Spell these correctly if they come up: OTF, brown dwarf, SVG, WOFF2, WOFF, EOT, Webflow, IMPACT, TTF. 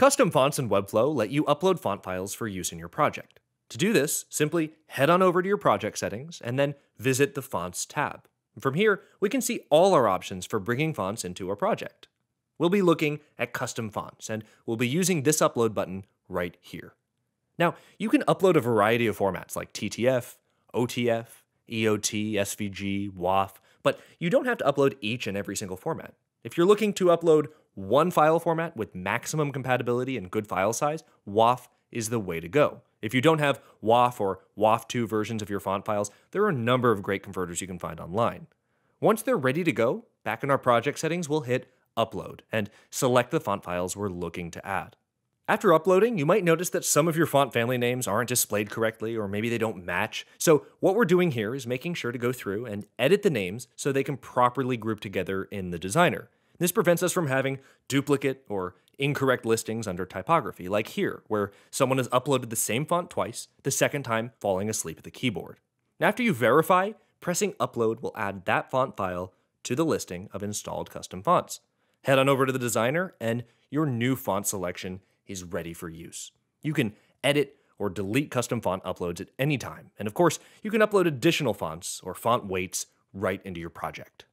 Custom fonts in Webflow let you upload font files for use in your project. To do this, simply head on over to your project settings and then visit the Fonts tab. From here, we can see all our options for bringing fonts into our project. We'll be looking at custom fonts, and we'll be using this upload button right here. Now, you can upload a variety of formats like TTF, OTF, EOT, SVG, WOFF, but you don't have to upload each and every single format. If you're looking to upload one file format with maximum compatibility and good file size, WOFF is the way to go. If you don't have WOFF or WOFF2 versions of your font files, there are a number of great converters you can find online. Once they're ready to go, back in our project settings, we'll hit Upload and select the font files we're looking to add. After uploading, you might notice that some of your font family names aren't displayed correctly, or maybe they don't match. So what we're doing here is making sure to go through and edit the names so they can properly group together in the designer. This prevents us from having duplicate or incorrect listings under typography, like here, where someone has uploaded the same font twice, the second time falling asleep at the keyboard. After you verify, pressing Upload will add that font file to the listing of installed custom fonts. Head on over to the designer, and your new font selection is ready for use. You can edit or delete custom font uploads at any time, and of course, you can upload additional fonts or font weights right into your project.